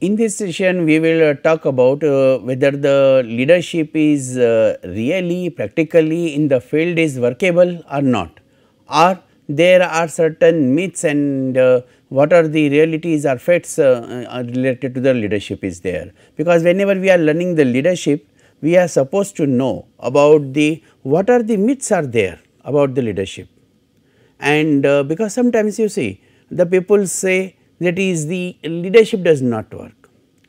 In this session, we will talk about whether the leadership is really, practically in the field is workable or not, or there are certain myths and what are the realities or facts related to the leadership is there. Because whenever we are learning the leadership, we are supposed to know about the what are the myths are there about the leadership. And because sometimes you see the people say that is the leadership does not work.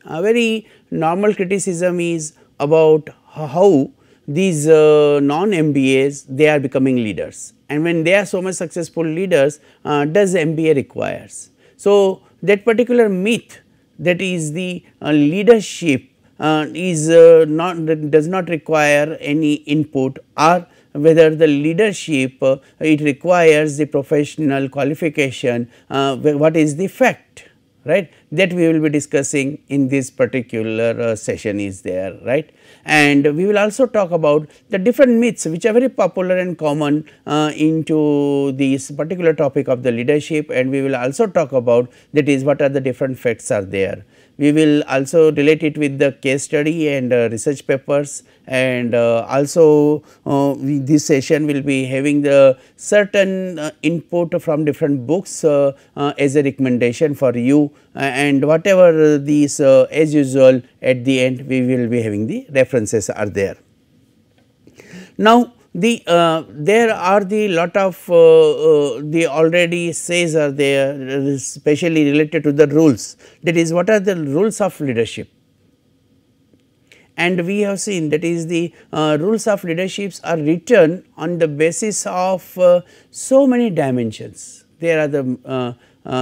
A very normal criticism is about how these non-MBAs they are becoming leaders, and when they are so much successful leaders, does MBA requires. So that particular myth that is the leadership is does not require any input, or whether the leadership it requires the professional qualification, what is the fact, right? That we will be discussing in this particular session is there, right? And we will also talk about the different myths which are very popular and common into this particular topic of the leadership, and we will also talk about that is what are the different facts are there. We will also relate it with the case study and research papers, and also this session will be having the certain input from different books as a recommendation for you, and whatever these as usual at the end we will be having the references are there. Now the there are the lot of the already says are there, especially related to the rules, that is what are the rules of leadership. And we have seen that is the rules of leaderships are written on the basis of so many dimensions. There are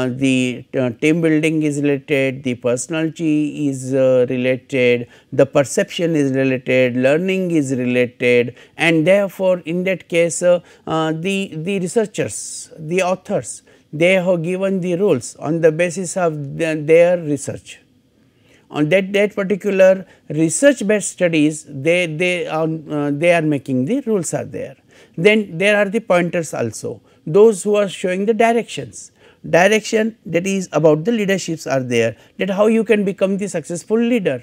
the team building is related, the personality is related, the perception is related, learning is related, and therefore in that case the researchers, the authors, they have given the rules on the basis of their research. On that particular research based studies they are making the rules are there. Then there are the pointers also, those who are showing the directions. Direction that is about the leaderships are there, that how you can become the successful leader.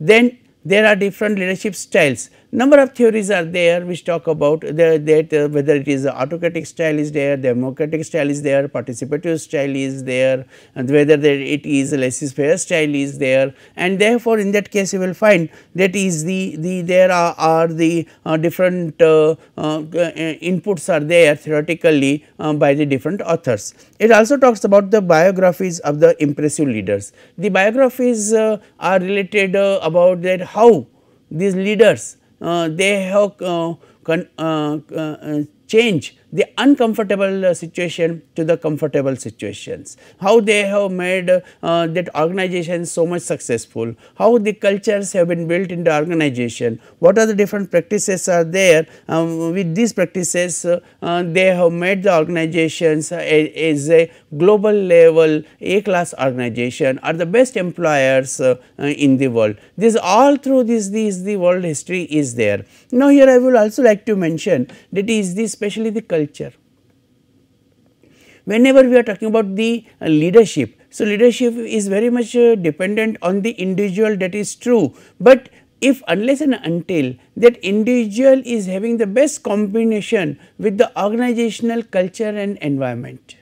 Then there are different leadership styles. Number of theories are there which talk about that whether it is autocratic style is there, democratic style is there, participative style is there, and whether it is laissez-faire style is there. And therefore in that case you will find that is the there are the different inputs are there theoretically by the different authors. It also talks about the biographies of the impressive leaders. The biographies are related about that how these leaders they have changed the uncomfortable situation to the comfortable situations, how they have made that organization so much successful, how the cultures have been built in the organization, what are the different practices are there, with these practices they have made the organizations as a global level A-class organization, are the best employers in the world. This all through this the world history is there. Now here I will also like to mention that is the especially the culture. Whenever we are talking about the leadership, so leadership is very much dependent on the individual, that is true, but if unless and until that individual is having the best combination with the organizational culture and environment.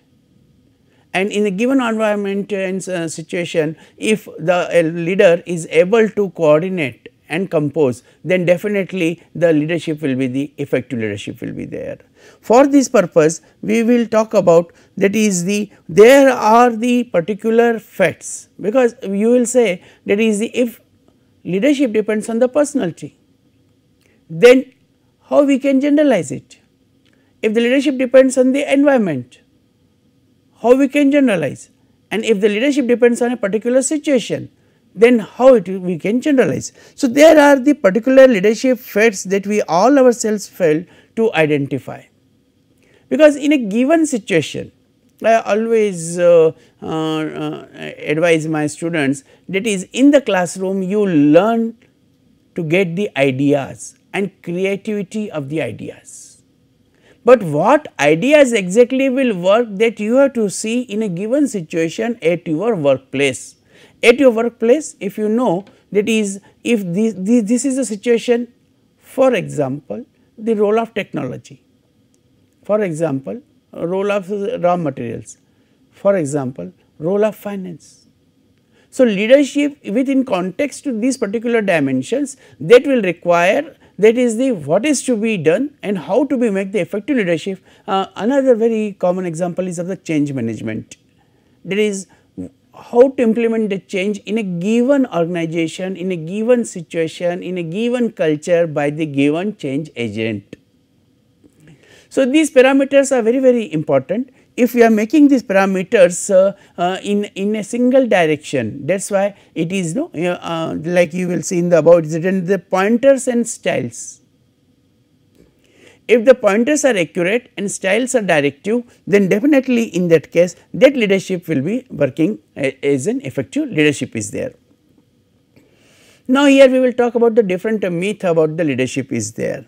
And in a given environment and situation, if the leader is able to coordinate and compose, then definitely the leadership will be the effective leadership will be there. For this purpose we will talk about that is the there are the particular facts, because you will say that is the if leadership depends on the personality, then how we can generalize it. If the leadership depends on the environment, how we can generalize? And if the leadership depends on a particular situation, then how we can generalize? So, there are the particular leadership traits that we all ourselves fail to identify. Because in a given situation, I always advise my students that is, in the classroom you learn to get the ideas and creativity of the ideas. But what ideas exactly will work, that you have to see in a given situation at your workplace. At your workplace, if you know, that is, if this is the situation, for example, the role of technology, for example, role of raw materials, for example, role of finance. So, leadership within context to these particular dimensions, that will require, that is the what is to be done and how to be make the effective leadership. Another very common example is of the change management, that is how to implement the change in a given organization, in a given situation, in a given culture by the given change agent. So, these parameters are very, very important. If we are making these parameters in a single direction, that is why it is like you will see in the above, it is written the pointers and styles. If the pointers are accurate and styles are directive, then definitely in that case that leadership will be working as an effective leadership is there. Now, here we will talk about the different myth about the leadership is there.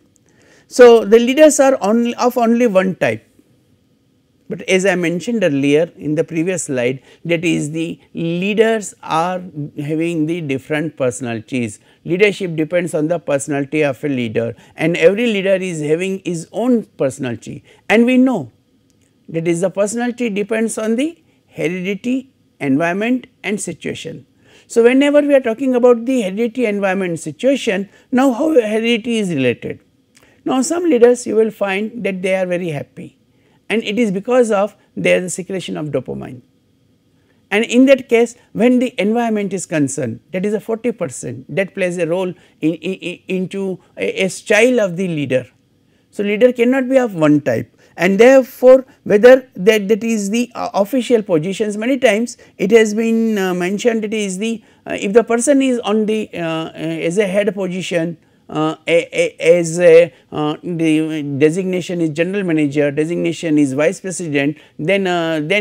So, the leaders are only of only one type, but as I mentioned earlier in the previous slide, that is the leaders are having the different personalities. Leadership depends on the personality of a leader, and every leader is having his own personality, and we know that is the personality depends on the heredity, environment and situation. So, whenever we are talking about the heredity, environment, situation, now how heredity is related? Now, some leaders you will find that they are very happy, and it is because of their secretion of dopamine. And in that case, when the environment is concerned, that is a 40% that plays a role into a style of the leader. So, leader cannot be of one type, and therefore, whether that is the official positions, many times it has been mentioned that is the if the person is on the as a head position, the designation is general manager, designation is vice president, then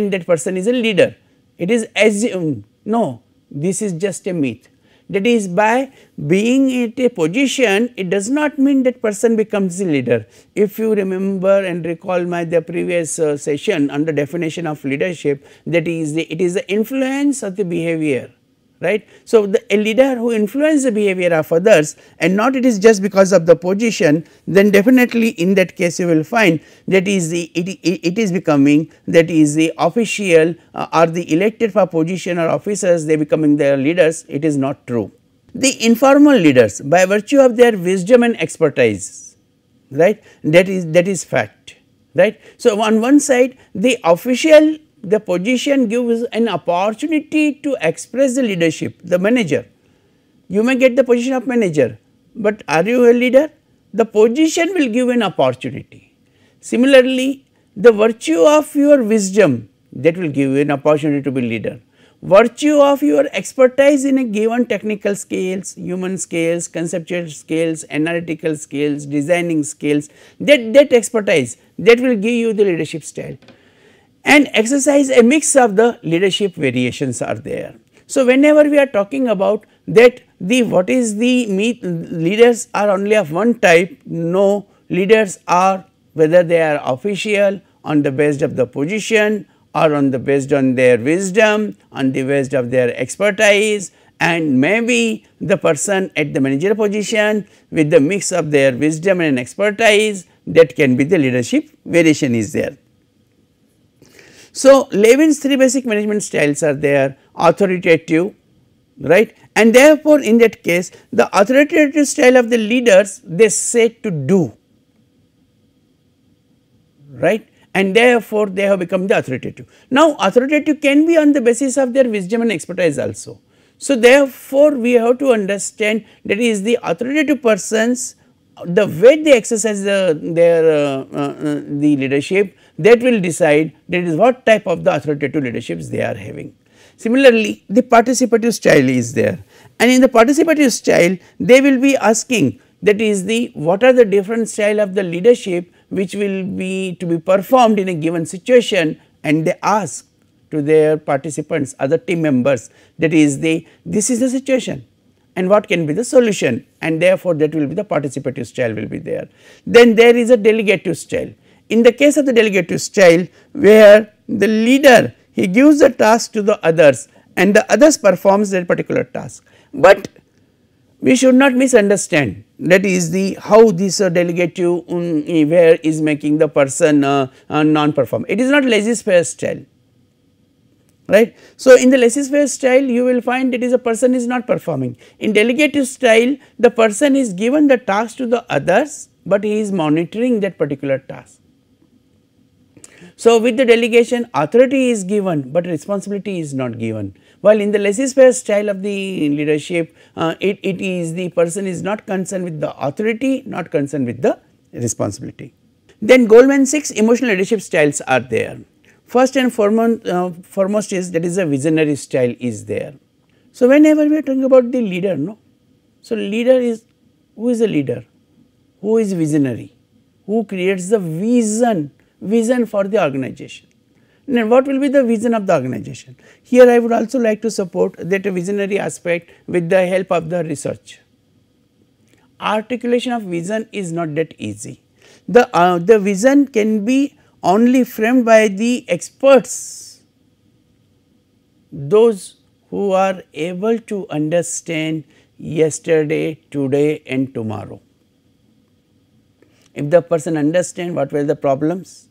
that person is a leader. It is assumed. No, this is just a myth. That is, by being at a position, it does not mean that person becomes a leader. If you remember and recall the previous session on the definition of leadership, that is the, it is the influence of the behavior. Right. So, a leader who influences the behavior of others and not it is just because of the position, then definitely in that case you will find that is the it is becoming that is the official or the elected for position or officers, they becoming their leaders. It is not true. The informal leaders, by virtue of their wisdom and expertise, right, that is fact, right. So, on one side the official, the position gives an opportunity to express the leadership, the manager. You may get the position of manager, but are you a leader? The position will give an opportunity. Similarly, the virtue of your wisdom, that will give you an opportunity to be leader. Virtue of your expertise in a given technical skills, human skills, conceptual skills, analytical skills, designing skills, that expertise, that will give you the leadership style. And exercise a mix of the leadership variations are there. So, whenever we are talking about that the what is the myth, leaders are only of one type, no, leaders are whether they are official on the basis of the position or on the basis on their wisdom, on the basis of their expertise, and maybe the person at the managerial position with the mix of their wisdom and expertise, that can be the leadership variation is there. So, Levin's three basic management styles are there: authoritative, right, and therefore, in that case the authoritative style of the leaders, they say to do, right, and therefore, they have become the authoritative. Now, authoritative can be on the basis of their wisdom and expertise also. So, therefore, we have to understand that is the authoritative persons the way they exercise the leadership, that will decide that is what type of the authoritative leaderships they are having. Similarly, the participative style is there, and in the participative style they will be asking that is the what are the different style of the leadership which will be to be performed in a given situation, and they ask to their participants, other team members, that is the this is the situation and what can be the solution, and therefore that will be the participative style will be there. Then there is a delegative style. In the case of the delegative style, where the leader he gives the task to the others and the others performs their particular task, but we should not misunderstand that is the how this delegative where is making the person non-perform. It is not laissez-faire style, right. So, in the laissez-faire style you will find it is a person is not performing. In delegative style the person is given the task to the others, but he is monitoring that particular task. So, with the delegation authority is given, but responsibility is not given, while in the laissez-faire style of the leadership it is the person is not concerned with the authority, not concerned with the responsibility. Then Goldman's 6 emotional leadership styles are there. First and foremost is that is a visionary style is there. So, whenever we are talking about the leader, no. So, leader is who is a leader, who is visionary, who creates the vision for the organization. Now, what will be the vision of the organization? Here I would also like to support that visionary aspect with the help of the research. Articulation of vision is not that easy. The vision can be only framed by the experts, those who are able to understand yesterday, today and tomorrow. If the person understands what were the problems,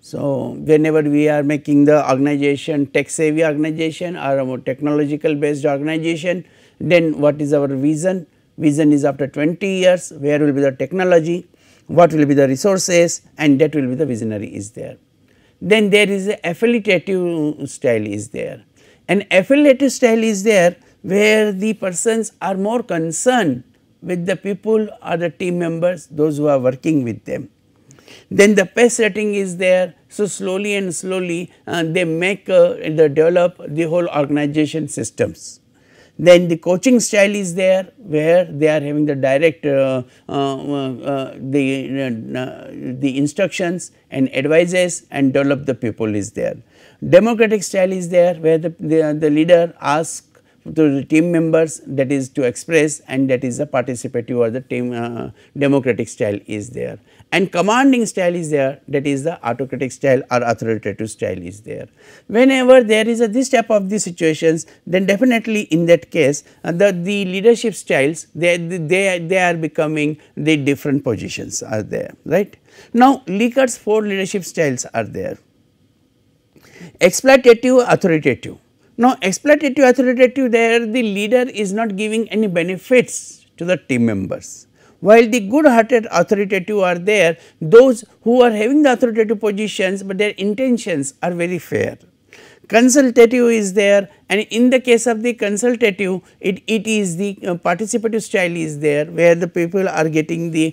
so whenever we are making the organization tech savvy organization or a more technological based organization, then what is our vision? Vision is after 20 years, where will be the technology? What will be the resources? And that will be the visionary is there. Then there is a affiliative style is there. An affiliative style is there where the persons are more concerned with the people or the team members, those who are working with them. Then the pace setting is there. So, slowly and slowly they make they develop the whole organization systems. Then the coaching style is there, where they are having the direct the instructions and advices and develop the people is there. Democratic style is there, where the leader asks to the team members, that is to express, and that is the participative or the team democratic style is there. And commanding style is there, that is the autocratic style or authoritative style is there. Whenever there is a this type of the situations, then definitely in that case the leadership styles they are becoming the different positions are there, right. Now, Likkert's 4 leadership styles are there. Exploitative authoritative. Now, exploitative authoritative, there the leader is not giving any benefits to the team members, while the good hearted authoritative are there, those who are having the authoritative positions, but their intentions are very fair. Consultative is there, and in the case of the consultative it is the participative style is there, where the people are getting the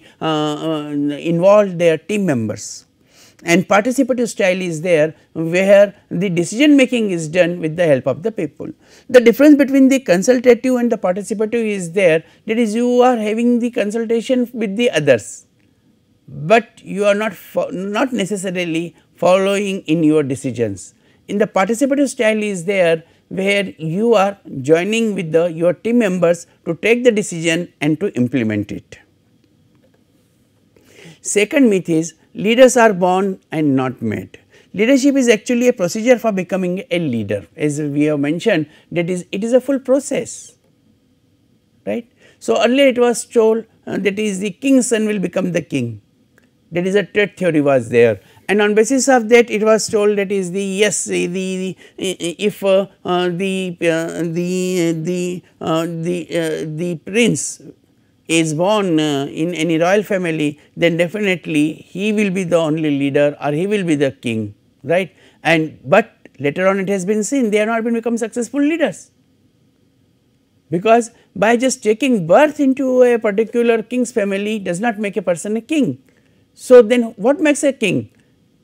involved their team members. And participative style is there, where the decision making is done with the help of the people. The difference between the consultative and the participative is there, that is you are having the consultation with the others, but you are not necessarily following in your decisions. In the participative style is there, where you are joining with your team members to take the decision and to implement it. Second myth is leaders are born and not made. Leadership is actually a procedure for becoming a leader, as we have mentioned, that is it is a full process, right. So, earlier it was told that is the king's son will become the king, that is a trait theory was there, and on basis of that it was told that is the yes the if the prince is born in any royal family, then definitely he will be the only leader or he will be the king, right. But later on it has been seen they have not been become successful leaders. because by just taking birth into a particular king's family does not make a person a king. So then what makes a king?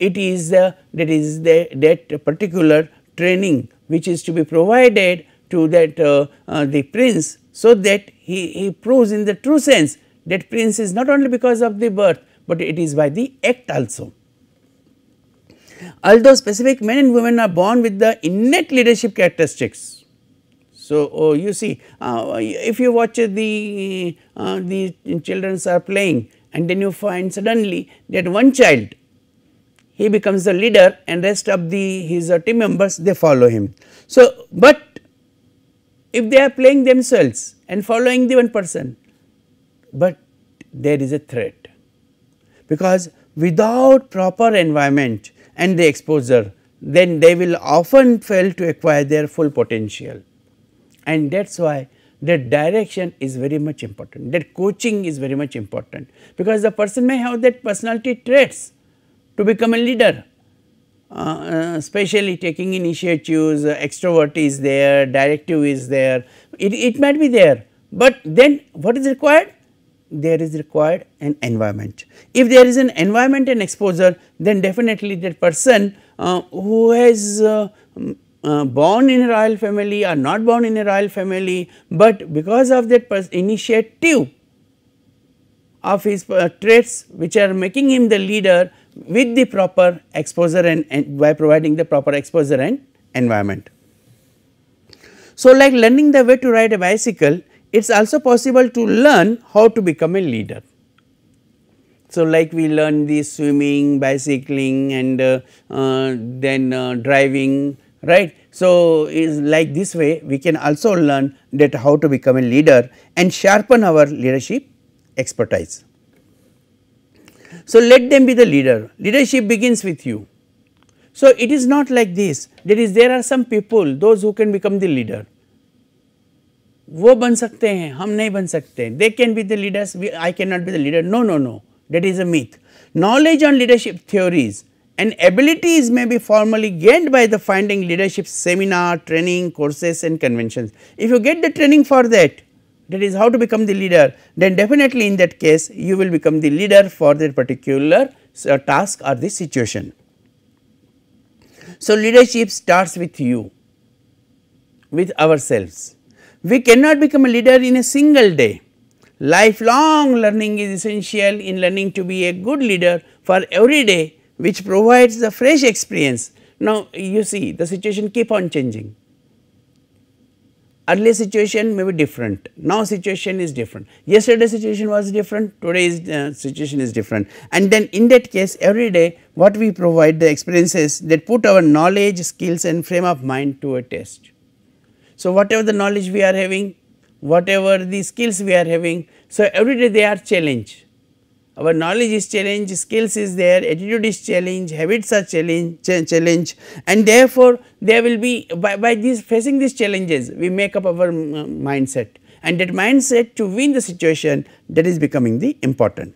It is that particular training which is to be provided to that the prince, so that he proves in the true sense that prince is not only because of the birth, but it is by the act also. Although specific men and women are born with the innate leadership characteristics. So, you see, if you watch the children are playing, and then you find suddenly that one child, he becomes the leader, and rest of his team members, they follow him. So, but if they are playing themselves and following the one person, but there is a threat, because without proper environment and the exposure, then they will often fail to acquire their full potential. And that is why that direction is very much important, that coaching is very much important, because the person may have that personality traits to become a leader, especially taking initiatives, extrovert is there, directive is there, it might be there, but then what is required? There is required an environment. If there is an environment and exposure, then definitely that person who has born in a royal family or not born in a royal family, but because of that initiative of his traits which are making him the leader, with the proper exposure and by providing the proper exposure and environment. So, like learning the way to ride a bicycle, it is also possible to learn how to become a leader. So, like we learn the swimming, bicycling and then driving, right. So, is like this way we can also learn that how to become a leader and sharpen our leadership expertise. So, let them be the leader, leadership begins with you. So, it is not like this, that is there are some people, those who can become the leader. वो बन सकते हैं, हम नहीं बन सकते, they can be the leaders, I cannot be the leader, no, no, no, that is a myth. Knowledge on leadership theories and abilities may be formally gained by the finding leadership seminar, training, courses and conventions. If you get the training for that, that is how to become the leader, then definitely in that case you will become the leader for that particular task or the situation. So, leadership starts with you, with ourselves. We cannot become a leader in a single day. Lifelong learning is essential in learning to be a good leader for every day, which provides the fresh experience. Now, you see the situation keep on changing. Earlier situation may be different, now situation is different. Yesterday situation was different, today's situation is different. And then in that case, every day what we provide the experiences that put our knowledge, skills and frame of mind to a test. So, whatever the knowledge we are having, whatever the skills we are having, so every day they are challenged. Our knowledge is challenged, skills is there, attitude is challenged, habits are challenged, and therefore, there will be by these facing these challenges, we make up our mindset, and that mindset to win the situation, that is becoming the important.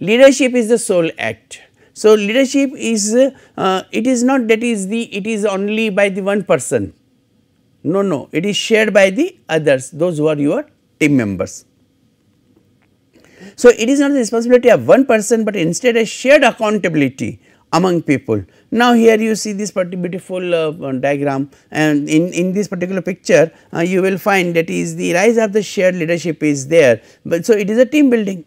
Leadership is the sole act. So, leadership is, it is not that is it is only by the one person, no, no, it is shared by the others, those who are your team members. So, it is not the responsibility of one person, but instead a shared accountability among people. Now, here you see this beautiful diagram, and in this particular picture, you will find that is the rise of the shared leadership is there, but so it is a team building,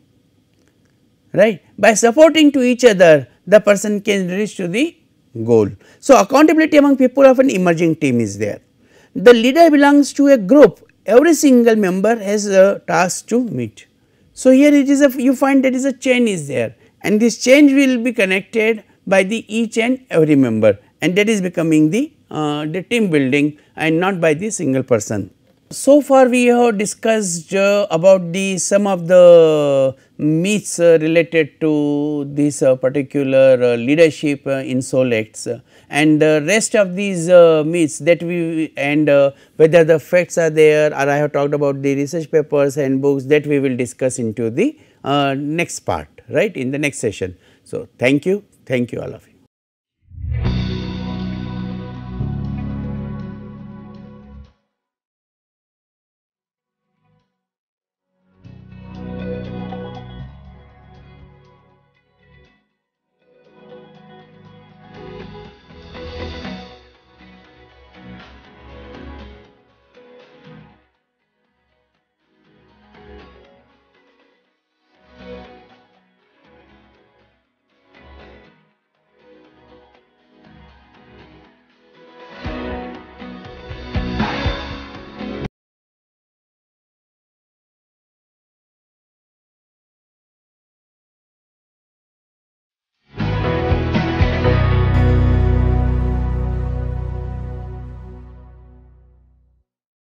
right. By supporting to each other, the person can reach to the goal. So, accountability among people of an emerging team is there. The leader belongs to a group, every single member has a task to meet. So, here it is you find that is a chain is there, and this chain will be connected by the each and every member, and that is becoming the team building and not by the single person. So far we have discussed about some of the myths related to this particular leadership in sole acts, and the rest of these myths that whether the facts are there, or I have talked about the research papers and books, that we will discuss into the next part, right, in the next session. So, thank you all of you.